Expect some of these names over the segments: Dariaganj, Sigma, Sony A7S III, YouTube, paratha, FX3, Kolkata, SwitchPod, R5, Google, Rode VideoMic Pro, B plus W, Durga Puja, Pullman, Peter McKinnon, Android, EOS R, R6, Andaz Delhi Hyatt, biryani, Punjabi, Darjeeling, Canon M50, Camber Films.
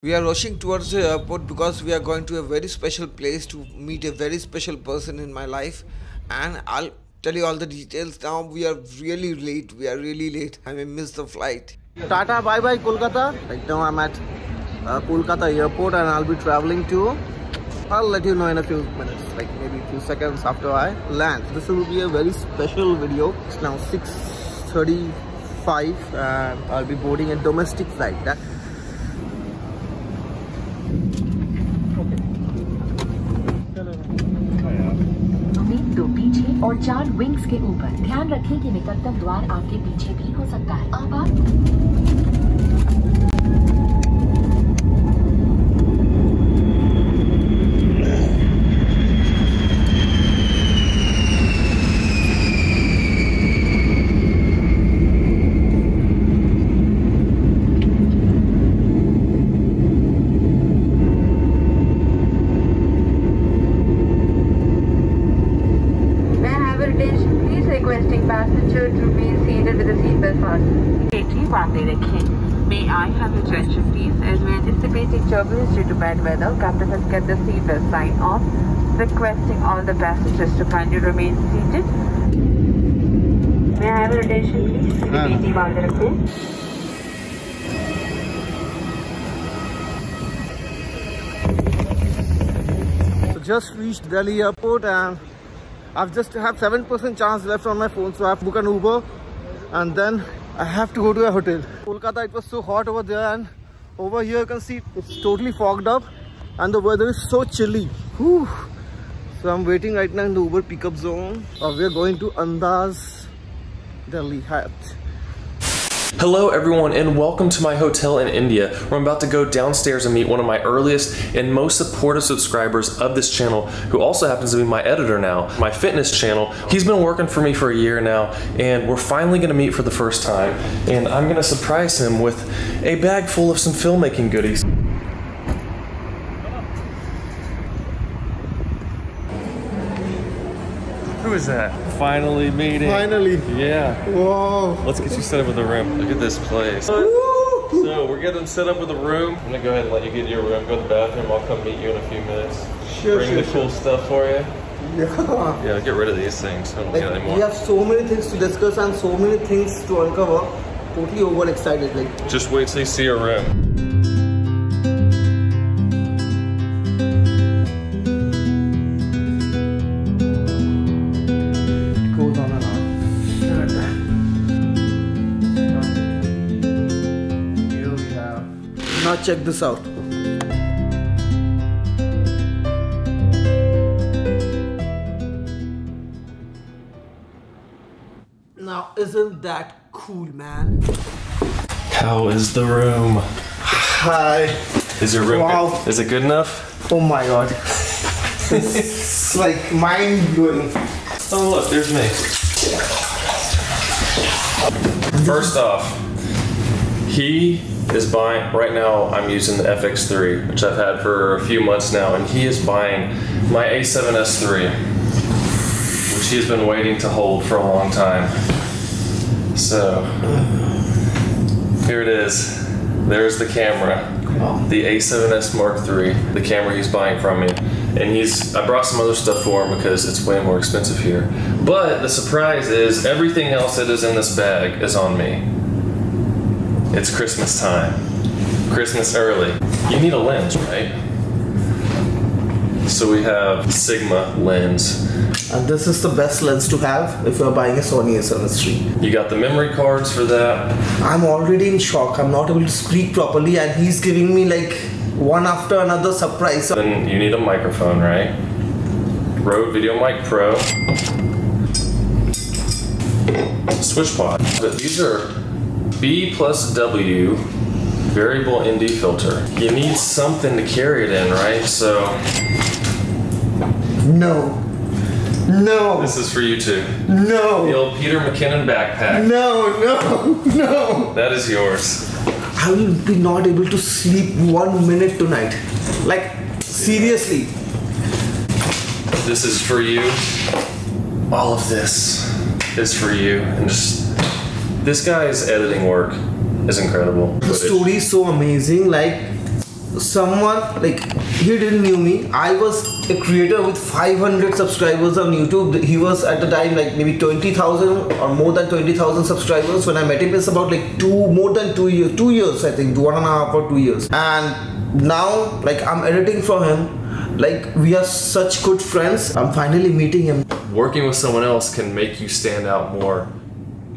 We are rushing towards the airport because we are going to a very special place to meet a very special person in my life, and I'll tell you all the details now. We are really late. I may miss the flight. Tata, bye bye Kolkata. Right now I'm at Kolkata airport and I'll be traveling to. I'll let you know in a few minutes, like maybe a few seconds after I land. This will be a very special video. It's now 6:35 and I'll be boarding a domestic flight. और चार wings के ऊपर ध्यान रखें कि निकटतम द्वार आपके पीछे भी हो सकता है। अब Captain has kept the seatbelt sign off, requesting all the passengers to kindly remain seated. May I have your attention, please? BT Bandra, please. So just reached Delhi airport and I've just have 7% chance left on my phone, so I have to book an Uber and then I have to go to a hotel. Kolkata, it was so hot over there, and over here you can see it's totally fogged up and the weather is so chilly. Whew. So I'm waiting right now in the Uber pickup zone. We're going to Andaz Delhi Hyatt. Hello everyone and welcome to my hotel in India, where I'm about to go downstairs and meet one of my earliest and most supportive subscribers of this channel, who also happens to be my editor now, my fitness channel. He's been working for me for a year now, and we're finally gonna meet for the first time, and I'm gonna surprise him with a bag full of some filmmaking goodies. Who is that? Finally meeting. Finally. Yeah. Whoa. Let's get you set up with a room. Look at this place. Woo! So we're getting set up with a room. I'm gonna go ahead and let you get your room, go to the bathroom. I'll come meet you in a few minutes. Sure. Bring the cool stuff for you. Yeah. Yeah. Get rid of these things. I don't need anymore. We have so many things to discuss and so many things to uncover. Totally overexcited. Like. Just wait till you see your room. Now check this out. Now isn't that cool, man? How is the room? Hi. Is your room good? Is it good enough? Oh my god. It's like mind blowing. Oh look, there's me. First off, he is buying, right now I'm using the FX3, which I've had for a few months now, and he is buying my A7S III, which he's been waiting to hold for a long time. So here it is. There's the camera, the A7S Mark III, the camera he's buying from me. And I brought some other stuff for him because it's way more expensive here. But the surprise is everything else that is in this bag is on me. It's Christmas time. Christmas early. You need a lens, right? So we have Sigma lens. And this is the best lens to have if you're buying a Sony A7S III. You got the memory cards for that. I'm already in shock. I'm not able to speak properly and he's giving me like one after another surprise. Then you need a microphone, right? Rode VideoMic Pro. SwitchPod. But these are B plus W variable ND filter. You need something to carry it in, right? So no. This is for you too. No. The old Peter McKinnon backpack. No. That is yours. I will be not able to sleep 1 minute tonight. Like seriously. This is for you. All of this is for you, and just. This guy's editing work is incredible. The story is so amazing, like someone, like, he didn't knew me. I was a creator with 500 subscribers on YouTube. He was at the time like maybe 20,000 or more than 20,000 subscribers. When I met him, it's about like more than two years, I think 1.5 or 2 years. And now, like, I'm editing for him. Like, we are such good friends. I'm finally meeting him. Working with someone else can make you stand out more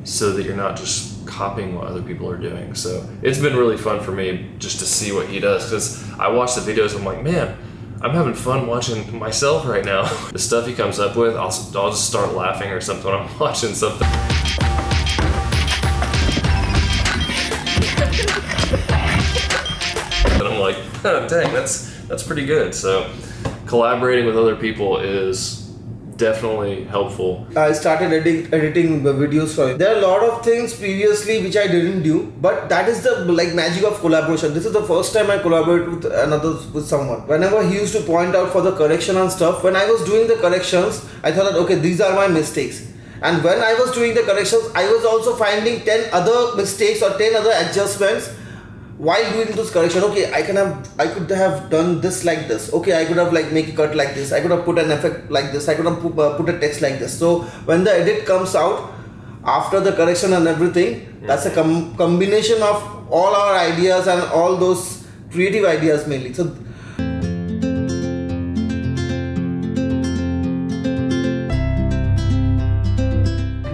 so that you're not just copying what other people are doing. So it's been really fun for me just to see what he does, because I watch the videos, I'm like, man, I'm having fun watching myself right now. The stuff he comes up with, I'll just start laughing or something when I'm watching something. And I'm like, oh, dang, that's pretty good. So collaborating with other people is definitely helpful. I started editing videos for it. There are a lot of things previously which I didn't do, but that is the, like, magic of collaboration. This is the first time I collaborated with someone. Whenever he used to point out for the correction and stuff, when I was doing the corrections, I thought that, okay, these are my mistakes. And when I was doing the corrections, I was also finding 10 other mistakes or 10 other adjustments while doing those corrections. Okay, I could have done this like this. Okay, I could have, like, make a cut like this. I could have put an effect like this. I could have put a text like this. So when the edit comes out after the correction and everything, that's a combination of all our ideas and all those creative ideas mainly. So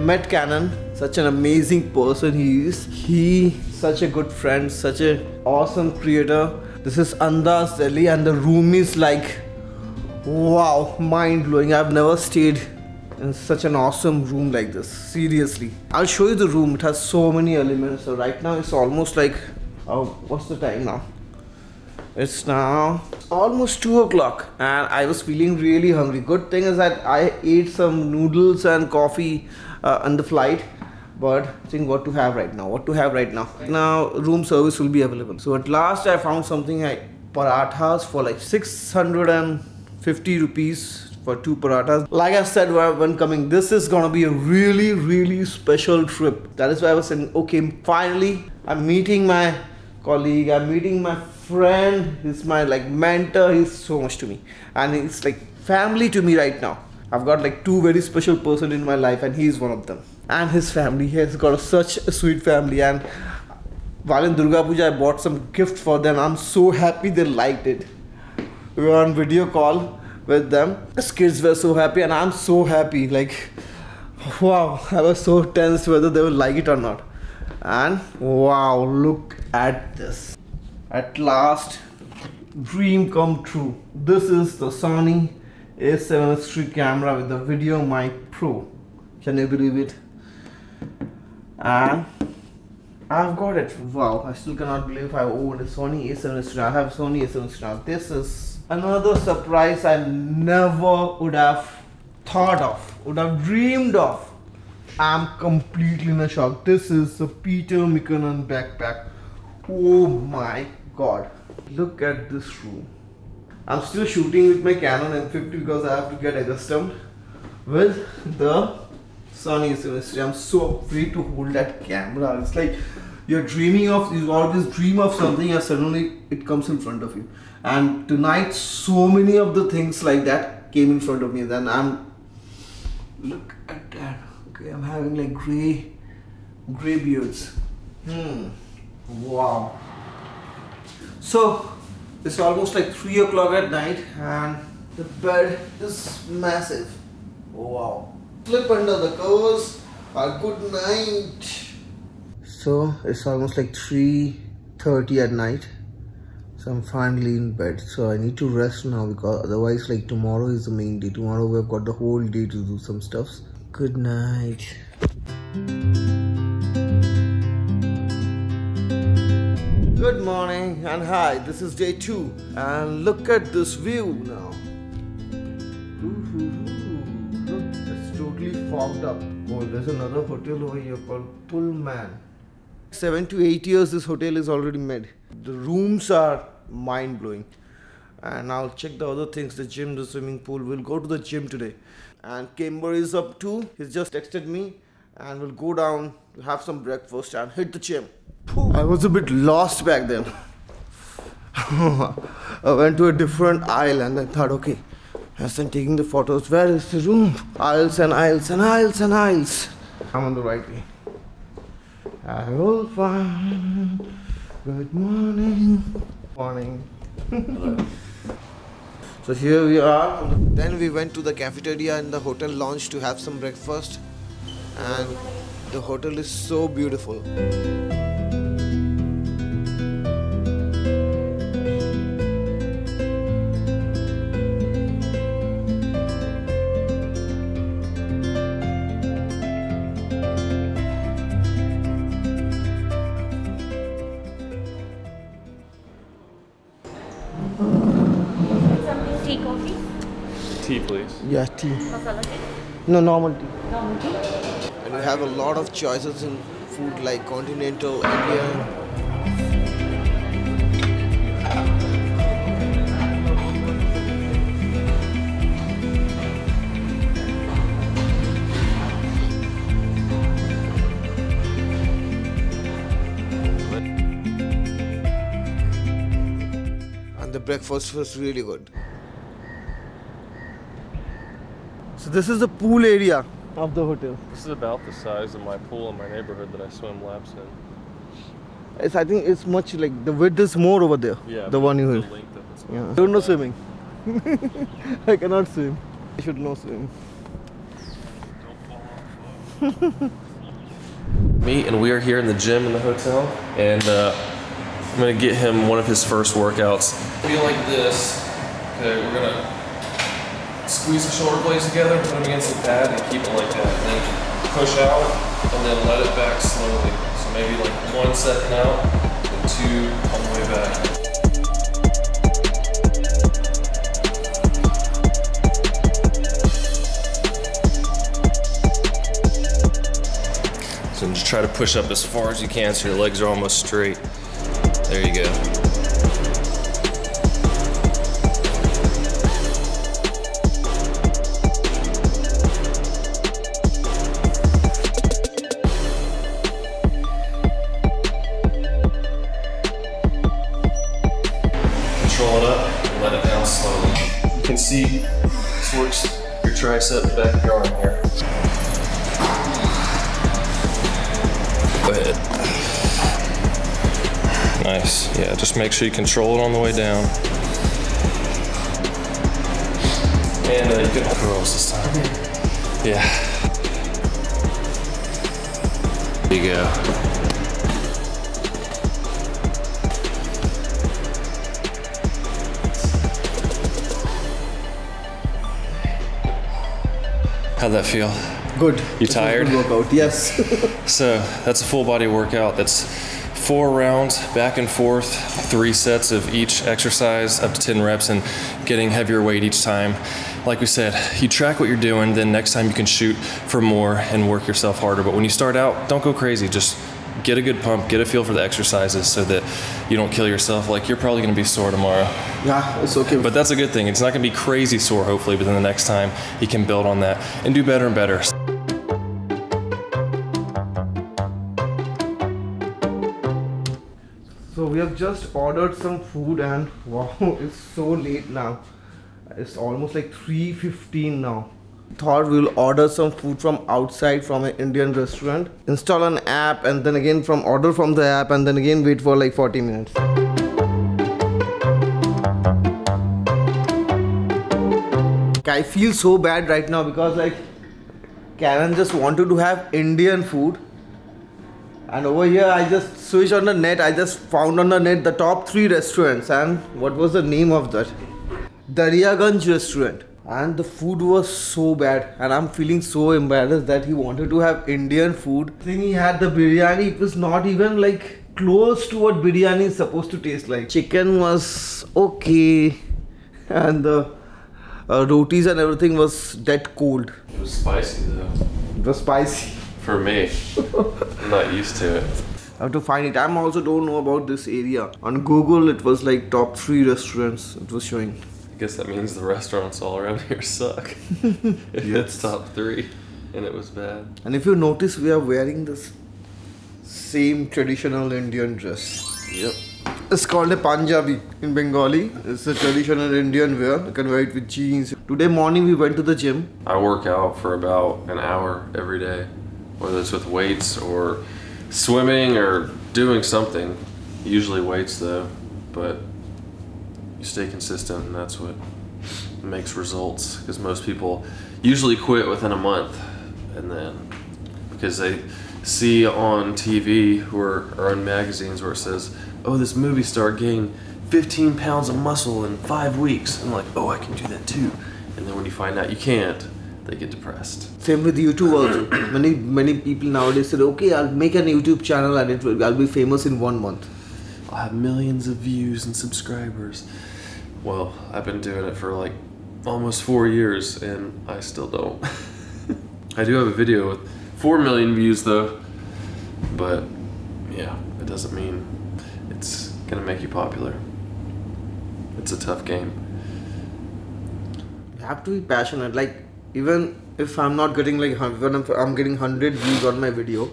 met Canon. Such an amazing person he is. He such a good friend, such an awesome creator. This is Andaz Delhi, and the room is like, wow, mind-blowing. I've never stayed in such an awesome room like this, seriously. I'll show you the room, it has so many elements. So right now it's almost like, oh, what's the time now? It's now almost 2 o'clock, and I was feeling really hungry. Good thing is that I ate some noodles and coffee on the flight. But think what to have right now. Now room service will be available. So at last I found something like parathas for like 650 rupees for 2 parathas. Like I said when coming, this is gonna be a really, really special trip. That is why I was saying, okay, finally I'm meeting my colleague, I'm meeting my friend, he's my, like, mentor, he's so much to me. And he's like family to me right now. I've got like 2 very special person in my life, and he's one of them. And his family, he has got such a sweet family, and while in Durga Puja I bought some gift for them. I'm so happy they liked it. We were on video call with them. His kids were so happy and I'm so happy, like, wow, I was so tense whether they would like it or not. And wow, look at this. At last, dream come true. This is the Sony A7S III camera with the VideoMic Pro. Can you believe it? And I've got it. Wow, I still cannot believe I owned a Sony A7S III. I have Sony A7S III. This is another surprise I never would have thought of, would have dreamed of. I'm completely in a shock. This is the Peter McKinnon backpack. Oh my god. Look at this room. I'm still shooting with my Canon M50 because I have to get accustomed with the Sony A7S III. I'm so afraid to hold that camera. It's like you're dreaming of, you always dream of something and suddenly it comes in front of you. And tonight, so many of the things like that came in front of me. Then I'm, look at that. Okay, I'm having like gray beards. Wow. So it's almost like 3 o'clock at night, and the bed is massive. Wow. Slip under the covers. Good night. So it's almost like 3:30 at night. So I'm finally in bed. So I need to rest now, because otherwise, like, tomorrow is the main day. Tomorrow we've got the whole day to do some stuffs. Good night. Good morning and hi. This is day 2, and look at this view now. Fogged up. Oh, there's another hotel over here called Pullman. 7 to 8 years this hotel is already made. The rooms are mind-blowing. And I'll check the other things, the gym, the swimming pool. We'll go to the gym today. And Camber is up too. He's just texted me, and we'll go down, have some breakfast and hit the gym. I was a bit lost back then. I went to a different aisle and I thought, okay, as I'm taking the photos, where is the room? Aisles and aisles and aisles and aisles. I'm on the right way. I will find. Good morning. Morning. Hello. So here we are. Then we went to the cafeteria in the hotel lounge to have some breakfast, and the hotel is so beautiful. Yeah, tea. Masala tea? No, normal tea. Normal tea? And we have a lot of choices in food like continental, Indian. And the breakfast was really good. So this is the pool area of the hotel. This is about the size of my pool in my neighborhood that I swim laps in. It's, I think it's much like, the width is more over there. Yeah, the one you have. Yeah. I don't know swimming. I cannot swim. I should know swim. Me and we are here in the gym in the hotel, and I'm going to get him one of his first workouts. Be like this. Okay, we're going to squeeze the shoulder blades together, put them against the pad, and keep it like that. And then push out, and then let it back slowly. So maybe like 1 second out, and two on the way back. So just try to push up as far as you can so your legs are almost straight. There you go. See, this works your tricep, the back of your arm here. Go ahead. Nice, yeah, just make sure you control it on the way down. And you can curls this time. Yeah. There you go. How'd that feel? Good. You tired? Good workout, yes. So that's a full body workout. That's 4 rounds back and forth, 3 sets of each exercise, up to 10 reps, and getting heavier weight each time. Like we said, you track what you're doing, then next time you can shoot for more and work yourself harder. But when you start out, don't go crazy. Just get a good pump, get a feel for the exercises so that you don't kill yourself. Like, you're probably going to be sore tomorrow. Yeah, it's okay. But that's a good thing. It's not going to be crazy sore, hopefully, but then the next time you can build on that and do better and better. So we have just ordered some food and wow, it's so late now. It's almost like 3:15 now. Thought we'll order some food from outside from an Indian restaurant, install an app, and then again from order from the app, and then again wait for like 40 minutes. I feel so bad right now because like Karen just wanted to have Indian food, and over here I just switched on the net. I just found on the net the top 3 restaurants, and what was the name of that? Dariaganj restaurant. And the food was so bad, and I'm feeling so embarrassed that he wanted to have Indian food. I think he had the biryani, it was not even like close to what biryani is supposed to taste like. Chicken was okay, and the rotis and everything was dead cold. It was spicy though. It was spicy. For me. I'm not used to it. I have to find it. I also don't know about this area. On Google it was like top 3 restaurants it was showing. I guess that means the restaurants all around here suck. If it's top 3 and it was bad. And if you notice, we are wearing this same traditional Indian dress. Yep. It's called a Punjabi in Bengali. It's a traditional Indian wear. You can wear it with jeans. Today morning we went to the gym. I work out for about an hour every day, whether it's with weights or swimming or doing something. Usually weights though, but you stay consistent and that's what makes results, because most people usually quit within a month, and then because they see on TV or on magazines where it says, oh, this movie star gained 15 pounds of muscle in 5 weeks. I'm like, oh, I can do that too. And then when you find out you can't, they get depressed. Same with YouTube also. Many people nowadays said, okay, I'll make an YouTube channel and I'll be famous in 1 month. I'll have millions of views and subscribers. Well, I've been doing it for like almost 4 years and I still don't. I do have a video with 4 million views though, but yeah, it doesn't mean it's gonna make you popular. It's a tough game. You have to be passionate. Like, even if I'm not getting like, when I'm getting 100 views on my video,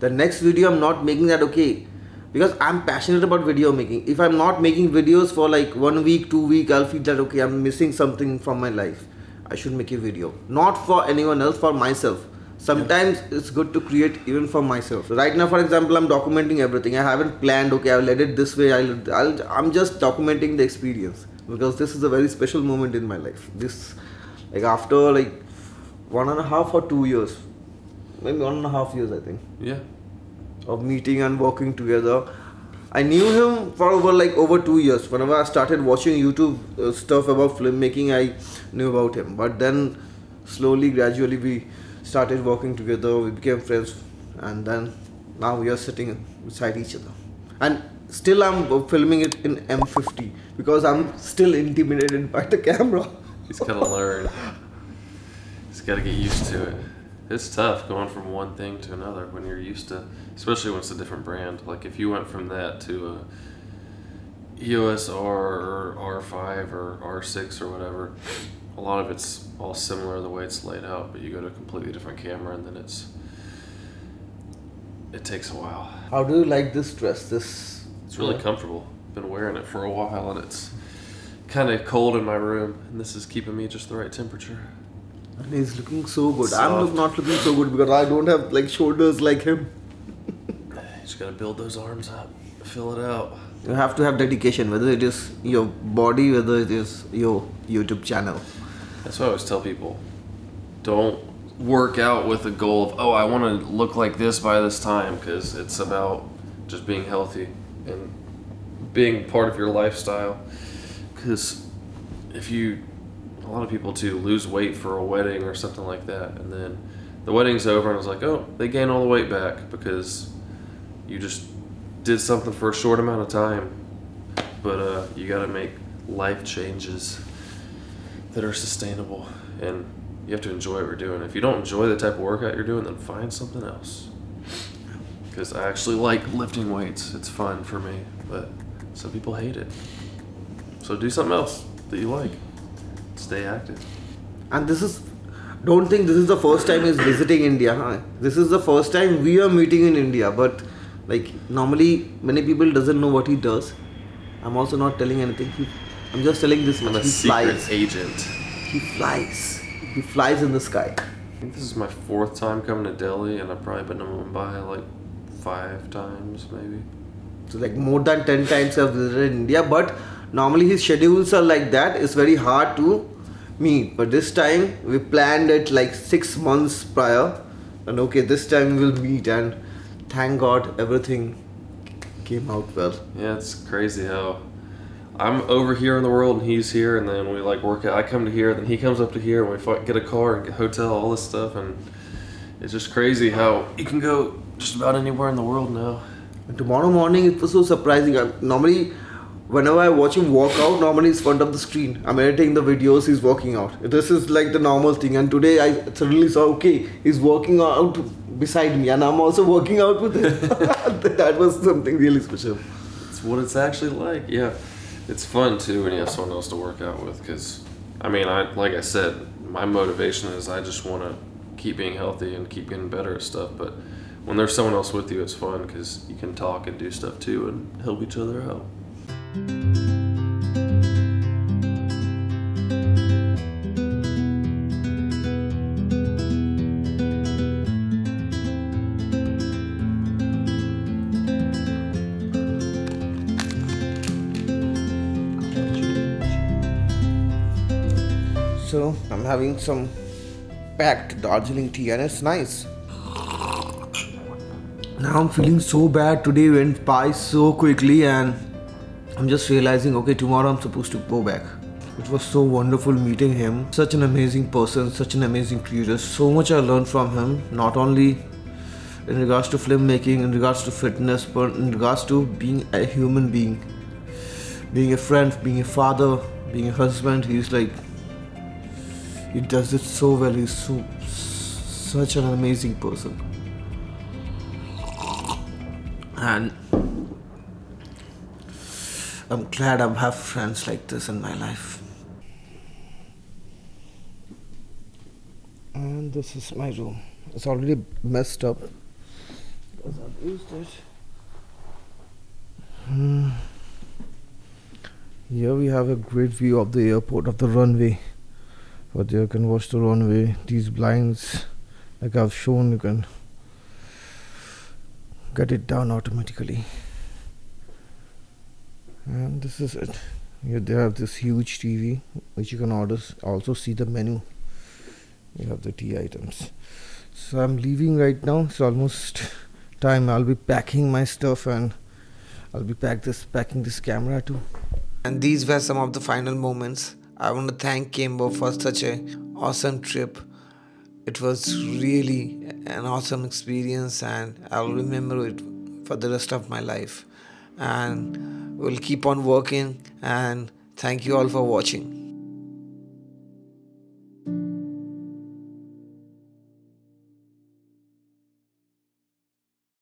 the next video I'm not making that, okay, because I'm passionate about video making. If I'm not making videos for like 1 week, 2 weeks, I'll feel that, okay, I'm missing something from my life. I should make a video. Not for anyone else, for myself. Sometimes it's good to create even for myself. Right now, for example, I'm documenting everything. I haven't planned, okay, I'll edit this way. I'm just documenting the experience, because this is a very special moment in my life. This, like, after like 1.5 or 2 years, maybe 1.5 years, I think. Yeah. Of meeting and working together. I knew him for over 2 years. Whenever I started watching YouTube stuff about filmmaking, I knew about him. But then slowly, gradually, we started working together, we became friends, and then now we are sitting beside each other. And still I'm filming it in M50 because I'm still intimidated by the camera. He's gotta learn. He's gotta get used to it. It's tough going from one thing to another when you're used to, especially when it's a different brand. Like if you went from that to a EOS R or R5 or R6 or whatever, a lot of it's all similar the way it's laid out, but you go to a completely different camera and then it takes a while. How do you like this dress? It's really comfortable. I've been wearing it for a while and it's kind of cold in my room and this is keeping me just the right temperature. And he's looking so good. Soft. I'm not looking so good because I don't have like shoulders like him. You just gotta build those arms up, fill it out. You have to have dedication, whether it is your body, whether it is your YouTube channel. That's what I always tell people. Don't work out with a goal of, oh, I want to look like this by this time, because it's about just being healthy and being part of your lifestyle. Because a lot of people too lose weight for a wedding or something like that, and then the wedding's over and it's like, oh, they gain all the weight back because you just did something for a short amount of time. But you gotta make life changes that are sustainable, and you have to enjoy what you're doing. If you don't enjoy the type of workout you're doing, then find something else. Because I actually like lifting weights. It's fun for me, but some people hate it. So do something else that you like. Stay active. And don't think this is the first time he's visiting India, huh? This is the first time we are meeting in India, but like normally many people doesn't know what he does. I'm also not telling anything. I'm just telling this man. I'm a secret agent. He flies. He flies in the sky. I think this is my 4th time coming to Delhi, and I've probably been to Mumbai like 5 times, maybe. So like more than 10 times I've visited India, but normally his schedules are like that. It's very hard to meet. But this time we planned it like 6 months prior, and okay, this time we'll meet. And thank God everything came out well. Yeah, it's crazy how I'm over here in the world and he's here, and then we like work out. I come to here, then he comes up to here, and we get a car and get a hotel, all this stuff, and it's just crazy how you can go just about anywhere in the world now. And tomorrow morning it was so surprising. Normally, whenever I watch him walk out, normally it's in front of the screen. I'm editing the videos, he's walking out. This is like the normal thing, and today I suddenly saw, okay, he's walking out beside me, and I'm also working out with him. That was something really special. It's what it's actually like, yeah. It's fun too when you have someone else to work out with, because I mean, like I said, my motivation is I just want to keep being healthy and keep getting better at stuff, but when there's someone else with you, it's fun because you can talk and do stuff too and help each other out. So I'm having some packed Darjeeling tea and it's nice. Now I'm feeling so bad. Today went by so quickly and I'm just realizing, okay, tomorrow I'm supposed to go back. It was so wonderful meeting him. Such an amazing person, such an amazing creator. So much I learned from him, not only in regards to filmmaking, in regards to fitness, but in regards to being a human being. Being a friend, being a father, being a husband. He's like, he does it so well. He's such an amazing person. And I'm glad I have friends like this in my life. And this is my room. It's already messed up because I've used it. Here we have a great view of the airport, of the runway. But you can watch the runway. These blinds, like I've shown, you can get it down automatically. And this is it. Here they have this huge TV which you can order. Also see the menu. You have the tea items. So I'm leaving right now. It's almost time. I'll be packing my stuff and I'll be packing this camera too. And these were some of the final moments. I want to thank Camber for such an awesome trip. It was really an awesome experience and I'll remember it for the rest of my life. And we'll keep on working and thank you all for watching.